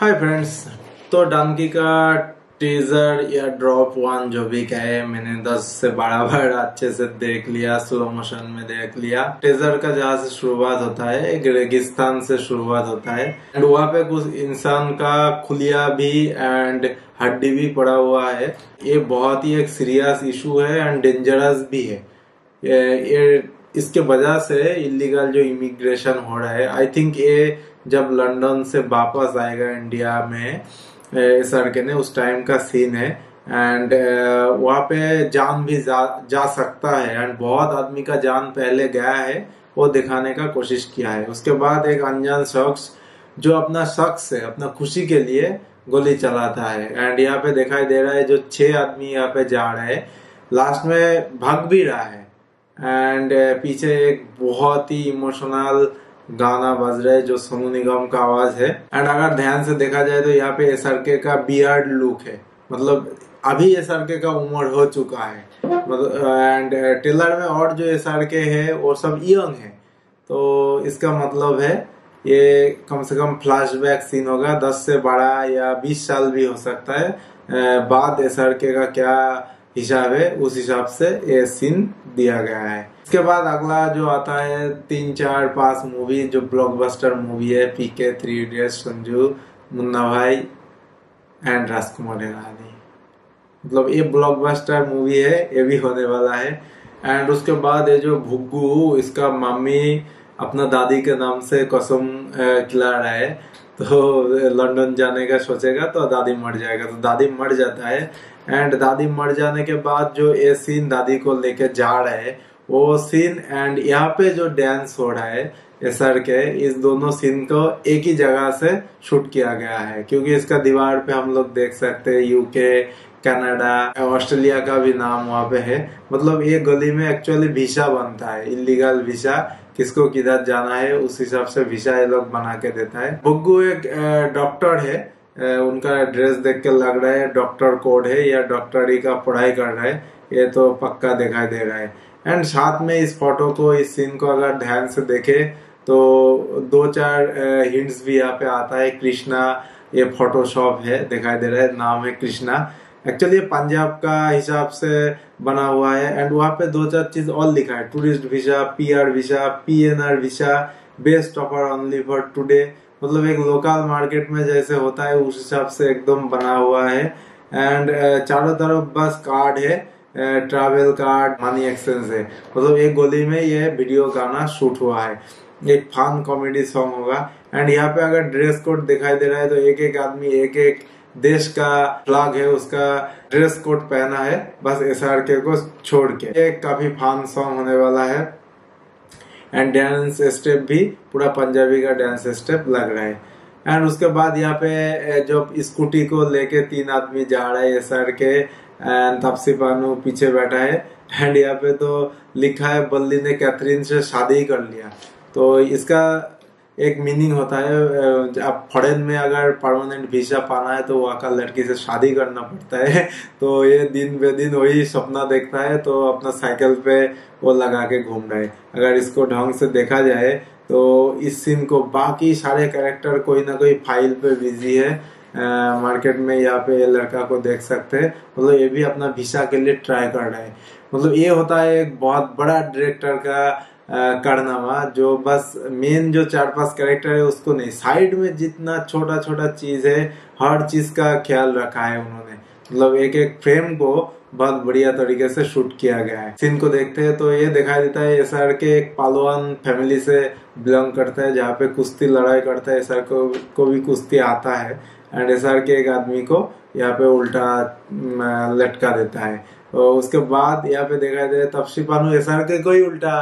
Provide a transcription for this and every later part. Hi friends, तो डंकी का teaser या ड्रॉप वन जो भी कहे मैंने 10 से 12 बार अच्छे से देख लिया, स्लो मोशन में देख लिया। टीजर का जहाँ से शुरुआत होता है, एक रेगिस्तान से शुरुआत होता है एंड वहाँ पे कुछ इंसान का खुलिया भी एंड हड्डी भी पड़ा हुआ है। ये बहुत ही एक सीरियस इशू है एंड डेंजरस भी है। ये इसके वजह से इलीगल जो इमिग्रेशन हो रहा है, आई थिंक ये जब लंदन से वापस आएगा इंडिया में सड़के ने उस टाइम का सीन है एंड वहाँ पे जान भी जा सकता है एंड बहुत आदमी का जान पहले गया है, वो दिखाने का कोशिश किया है। उसके बाद एक अनजान शख्स जो अपना शख्स है, अपना खुशी के लिए गोली चलाता है एंड यहाँ पे दिखाई दे रहा है जो 6 आदमी यहाँ पे जा रहे हैं, लास्ट में भाग भी रहा है एंड पीछे एक बहुत ही इमोशनल गाना बज रहा है जो सोनू निगम का आवाज है। एंड अगर ध्यान से देखा जाए तो यहाँ पे एसआरके का बियर्ड लुक है, मतलब अभी एसआरके का उम्र हो चुका है एंड टेलर में और जो एसआरके है वो सब यंग है, तो इसका मतलब है ये कम से कम फ्लैशबैक सीन होगा। 10 से 12 या 20 साल भी हो सकता है बाद एसआरके का क्या हिसाब है, उस हिसाब से ये सीन दिया गया है। इसके बाद अगला जो आता है 3, 4, 5 मूवी जो ब्लॉकबस्टर मूवी है, पीके, 3 इडियट्स, संजू मुन्ना भाई एंड राजकुमार हिरानी, मतलब ये ब्लॉकबस्टर मूवी है, ये भी होने वाला है। एंड उसके बाद ये जो भुग्गू, इसका मम्मी अपना दादी के नाम से कसम खिला रहा है, तो लंदन जाने का सोचेगा तो दादी मर जाएगा, तो दादी मर जाता है एंड दादी मर जाने के बाद जो ये सीन दादी को लेके जा रहा है वो सीन एंड यहाँ पे जो डांस हो रहा है एसआर के, इस दोनों सीन को एक ही जगह से शूट किया गया है क्योंकि इसका दीवार पे हम लोग देख सकते हैं यूके, कनाडा, ऑस्ट्रेलिया का भी नाम वहाँ पे है। मतलब ये गली में एक्चुअली वीजा बनता है, इलीगल वीजा, किसको किधर जाना है उस हिसाब से वीजा ये लोग बना के देता है। बुग्गू एक डॉक्टर है, उनका ड्रेस देख के लग रहा है डॉक्टर कोड है या डॉक्टरी का पढ़ाई कर रहा है, ये तो पक्का दिखाई दे रहा है। एंड साथ में इस फोटो को, इस सीन को अगर ध्यान से देखे तो 2-4 हिंट्स भी यहाँ पे आता है। कृष्णा, ये फोटोशॉप है दिखाई दे रहा है, नाम है कृष्णा, एक्चुअली पंजाब का हिसाब से बना हुआ है एंड वहाँ पे 2-4 चीज और लिखा है, tourist visa, PR visa, PNR visa, best offer only for today, मतलब एक लोकल मार्केट में जैसे होता है उस हिसाब से एकदम बना हुआ है। एंड चारों तरफ बस कार्ड है, ट्रैवल कार्ड, मनी एक्सचेंज है, मतलब एक गोली में ये वीडियो गाना शूट हुआ है, एक फन कॉमेडी सॉन्ग होगा। एंड यहाँ पे अगर ड्रेस कोड दिखाई दे रहा है तो एक एक आदमी एक एक देश का फ्लैग है उसका ड्रेस कोड पहना है, बस एसआरके को छोड़ के। ये काफी फन सॉन्ग होने वाला है एंड डांस स्टेप भी पूरा पंजाबी का डांस स्टेप लग रहा है। एंड उसके बाद यहाँ पे जो स्कूटी को लेके 3 आदमी जा रहा है एसआरके एंड तापसी पानू पीछे बैठा है एंड यहाँ पे तो लिखा है बल्ली ने कैथरीन से शादी कर लिया, तो इसका एक मीनिंग होता है आप फॉरेन में अगर परमानेंट वीजा पाना है तो वहाँ का लड़की से शादी करना पड़ता है, तो ये दिन बे दिन वही सपना देखता है, तो अपना साइकिल पे वो लगा के घूम रहा है। अगर इसको ढंग से देखा जाए तो इस सीन को, बाकी सारे कैरेक्टर कोई ना कोई फाइल पे बिजी है मार्केट में, यहाँ पे लड़का को देख सकते हैं, मतलब ये भी अपना वीजा के लिए ट्राई कर रहा है। मतलब ये होता है एक बहुत बड़ा डायरेक्टर का कारनामा, जो बस मेन जो 4-5 कैरेक्टर है उसको नहीं, साइड में जितना छोटा छोटा चीज है हर चीज का ख्याल रखा है उन्होंने, मतलब एक एक फ्रेम को बहुत बढ़िया तरीके से शूट किया गया है। सीन को देखते हैं तो ये दिखाई देता है एसआर के एक पालवान फैमिली से बिलोंग करता है जहाँ पे कुश्ती लड़ाई करता है, एसआर को भी कुश्ती आता है एंड एसआर के एक आदमी को यहाँ पे उल्टा लटका देता है। और उसके बाद यहाँ पे दिखाई दे तापसी पानू एसआर के को ही उल्टा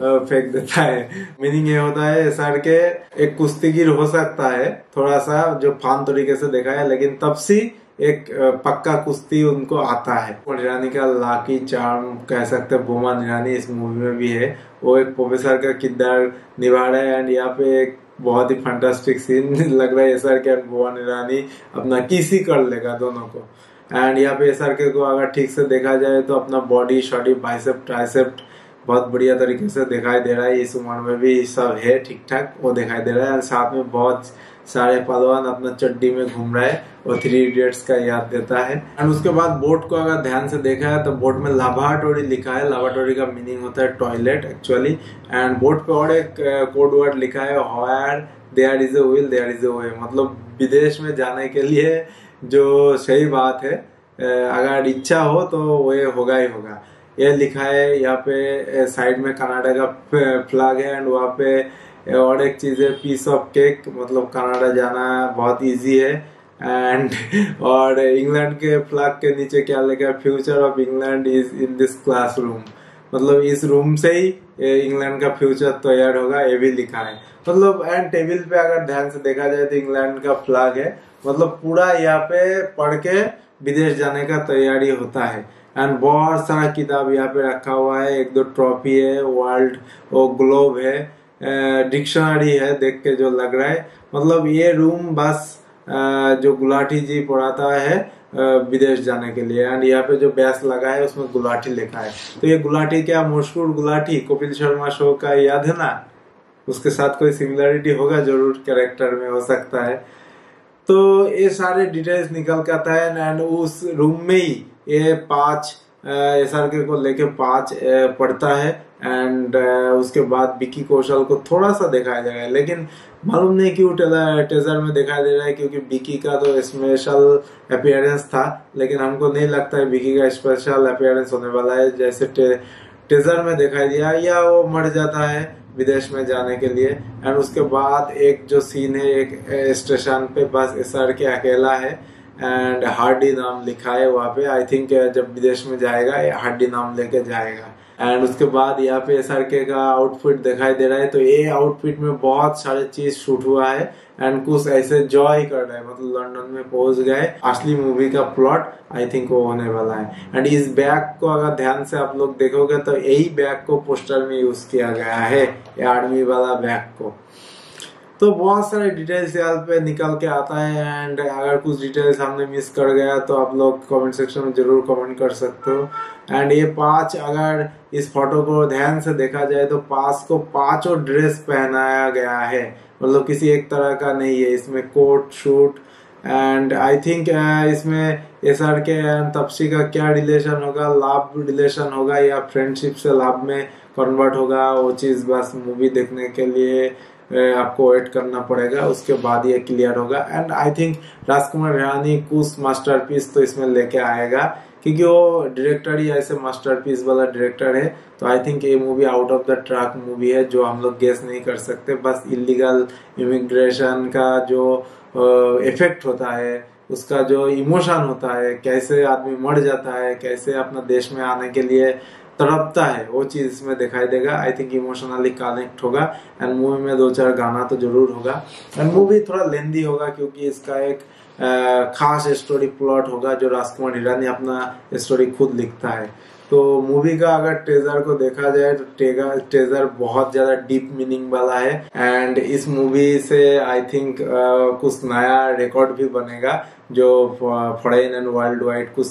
फेंक देता है। मीनिंग ये होता है एसआर के एक कुश्तीगीर हो सकता है, थोड़ा सा जो फान तरीके से देखा है, लेकिन तापसी एक पक्का कुश्ती उनको आता है। ईरानी का लाकी चार्म कह सकते हैं, बोमन ईरानी इस मूवी में भी है, वो एक प्रोफेसर का किरदार निभा रहा है एंड यहाँ पे एक बहुत ही फैंटास्टिक सीन लग रहा है, एसआरके एंड बोमन ईरानी अपना किसी कर लेगा दोनों को। एंड यहाँ पे एसआरके को अगर ठीक से देखा जाए तो अपना बॉडी शॉडी, बाइसेप, ट्राइसेप बहुत बढ़िया तरीके से दिखाई दे रहा है, इस उम्र में भी सब है ठीक ठाक वो दिखाई दे रहा है। साथ में बहुत सारे पहलवान अपना चड्डी में घूम रहा है और थ्री इडियट्स का याद देता है। एंड उसके बाद बोर्ड को अगर ध्यान से देखा है तो बोर्ड में लाभाटोरी लिखा है। लाभाटोरी का मीनिंग होता है टॉयलेट एक्चुअली। एंड बोर्ड पे और एक कोड वर्ड लिखा है, where there is a will there is a way, मतलब विदेश में जाने के लिए जो सही बात है, अगर इच्छा हो तो वे होगा ही होगा, यह लिखा है। यहाँ पे साइड में कनाडा का फ्लैग है एंड वहाँ पे और एक चीज़ है पीस ऑफ केक, मतलब कनाडा जाना बहुत इजी है। एंड और इंग्लैंड के फ्लैग के नीचे क्या लिखा है, future of England is in this classroom, मतलब इस रूम से ही इंग्लैंड का फ्यूचर तैयार होगा, ये भी लिखा है मतलब। एंड टेबल पे अगर ध्यान से देखा जाए तो इंग्लैंड का फ्लैग है, मतलब पूरा यहाँ पे पढ़ के विदेश जाने का तैयारी होता है। एंड बहुत सारा किताब यहाँ पे रखा हुआ है, एक दो ट्रॉफी है, वर्ल्ड वो ग्लोब है, डिक्शनरी है, देख के जो लग रहा है, मतलब ये रूम बस जो गुलाटी जी पढ़ाता है विदेश जाने के लिए। एंड यहाँ पे जो बैस लगा है उसमें गुलाटी लिखा है, तो ये गुलाटी क्या, मशहूर गुलाटी कपिल शर्मा शो का याद है ना, उसके साथ कोई सिमिलरिटी होगा जरूर कैरेक्टर में, हो सकता है। तो ये सारे डिटेल्स निकल के आता है। एंड उस रूम में ही ये 5 SRK को लेके 5 पढ़ता है। एंड उसके बाद विक्की कौशल को थोड़ा सा दिखाया जा रहा है, लेकिन मालूम नहीं क्यों टेजर में दिखाया दे रहा है, क्योंकि विक्की का तो स्पेशल अपीयरेंस था, लेकिन हमको नहीं लगता है विक्की का स्पेशल अपीयरेंस होने वाला है जैसे टेजर में दिखाई दिया, या वो मर जाता है विदेश में जाने के लिए। एंड उसके बाद एक जो सीन है, एक स्टेशन पे बस SRK अकेला है एंड हार्डी नाम लिखा है वहाँ पे, आई थिंक जब विदेश में जाएगा हार्डी नाम लेके जाएगा। एंड उसके बाद यहाँ पे SRK का आउटफिट दिखाई दे रहा है, तो ये आउटफिट में बहुत सारे चीज शूट हुआ है एंड कुछ ऐसे जॉय कर रहा है, मतलब लंदन में पहुंच गए, असली मूवी का प्लॉट आई थिंक वो होने वाला है। एंड इस बैग को अगर ध्यान से आप लोग देखोगे तो यही बैग को पोस्टर में यूज किया गया है, ये आर्मी वाला बैग को। तो बहुत सारे डिटेल्स यहाँ पे निकल के आता है। एंड अगर कुछ डिटेल्स हमने मिस कर गया तो आप लोग कमेंट सेक्शन में ज़रूर कमेंट कर सकते हो। एंड ये 5 अगर इस फोटो को ध्यान से देखा जाए तो 5 को 5 ड्रेस पहनाया गया है, मतलब किसी एक तरह का नहीं है, इसमें coat suit. And I think इसमें SRK एंड तापसी का क्या रिलेशन होगा, लव रिलेशन होगा या फ्रेंडशिप से लव में कन्वर्ट होगा, वो चीज़ बस मूवी देखने के लिए आपको वेट करना पड़ेगा, उसके बाद ये क्लियर होगा। And I think Rajkumar Hirani कुछ मास्टरपीस तो इसमें लेके आएगा, क्योंकि वो डायरेक्टर ही ऐसे मास्टरपीस वाला डायरेक्टर है। तो आई थिंक ये movie out of the track movie है जो हम लोग गेस नहीं कर सकते, बस इलीगल इमिग्रेशन का जो इफेक्ट होता है, उसका जो इमोशन होता है, कैसे आदमी मर जाता है, कैसे अपना देश में आने के लिए तड़पता है, वो चीज़ इसमें दिखाई देगा। आई थिंक इमोशनली कनेक्ट होगा। एंड मूवी में 2-4 गाना तो जरूर होगा। एंड मूवी थोड़ा लेंदी होगा क्योंकि इसका एक खास स्टोरी प्लॉट होगा जो राजकुमार हिरानी अपना स्टोरी खुद लिखता है। तो मूवी का अगर टेजर को देखा जाए तो टेजर बहुत ज़्यादा डीप मीनिंग वाला है। एंड इस मूवी से आई थिंक कुछ नया रिकॉर्ड भी बनेगा, जो फॉरेन एंड वर्ल्ड वाइड कुछ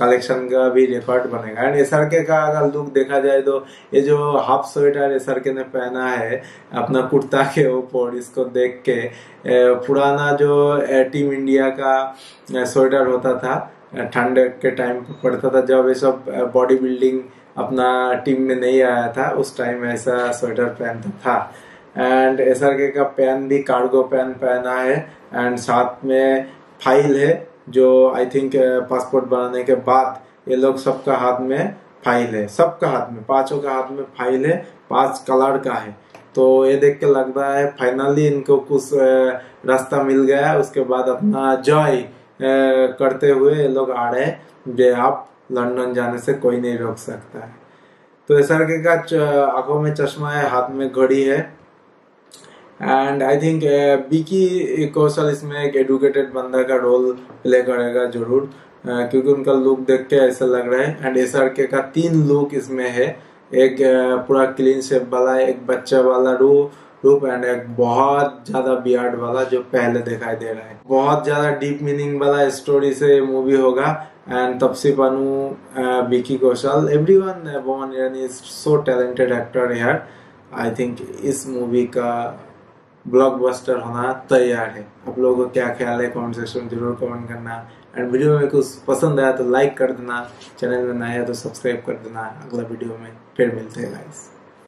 कलेक्शन का भी रिकॉर्ड बनेगा। एंड SRK का अगर लुक देखा जाए तो ये जो हाफ स्वेटर SRK ने पहना है अपना कुर्ता के ऊपर, इसको देख के पुराना जो टीम इंडिया का स्वेटर होता था, ठंड के टाइम पड़ता था, जब ये सब बॉडी बिल्डिंग अपना टीम में नहीं आया था, उस टाइम ऐसा स्वेटर पहनता था। एंड SRK का पैन भी कार्गो पैन पहना है एंड साथ में फाइल है, जो आई थिंक पासपोर्ट बनाने के बाद ये लोग सबका हाथ में फाइल है, सबका हाथ में, 5 का हाथ में फाइल है, 5 कलर का है। तो ये देख के लग रहा है फाइनली इनको कुछ रास्ता मिल गया, उसके बाद अपना जॉय करते हुए ये लोग आ रहे हैं, जो आप लंदन जाने से कोई नहीं रोक सकता है। तो SRK का आंखों में चश्मा है, हाथ में घड़ी है। And I think Vicky Kaushal इसमें एक एडुकेटेड बंदा का रोल प्ले करेगा जरूर, क्योंकि उनका लुक देख के ऐसा लग रहा है। एंड SRK का 3 लुक इसमें है, एक पूरा क्लीन शेप वाला, एक बच्चा वाला रूप एंड एक बहुत ज़्यादा बियर्ड वाला जो पहले दिखाई दे रहा है। बहुत ज़्यादा डीप मीनिंग वाला स्टोरी से मूवी होगा। And Taapsee Pannu, Vicky Kaushal, everyone, Boman Irani is so talented actor here. I think इस मूवी का ब्लॉकबस्टर होना तैयार है। आप लोगों को क्या ख्याल है कमेंट सेक्शन में जरूर कमेंट करना, एंड वीडियो में कुछ पसंद आया तो लाइक कर देना, चैनल में नया है तो सब्सक्राइब कर देना। अगला वीडियो में फिर मिलते हैं गाइस।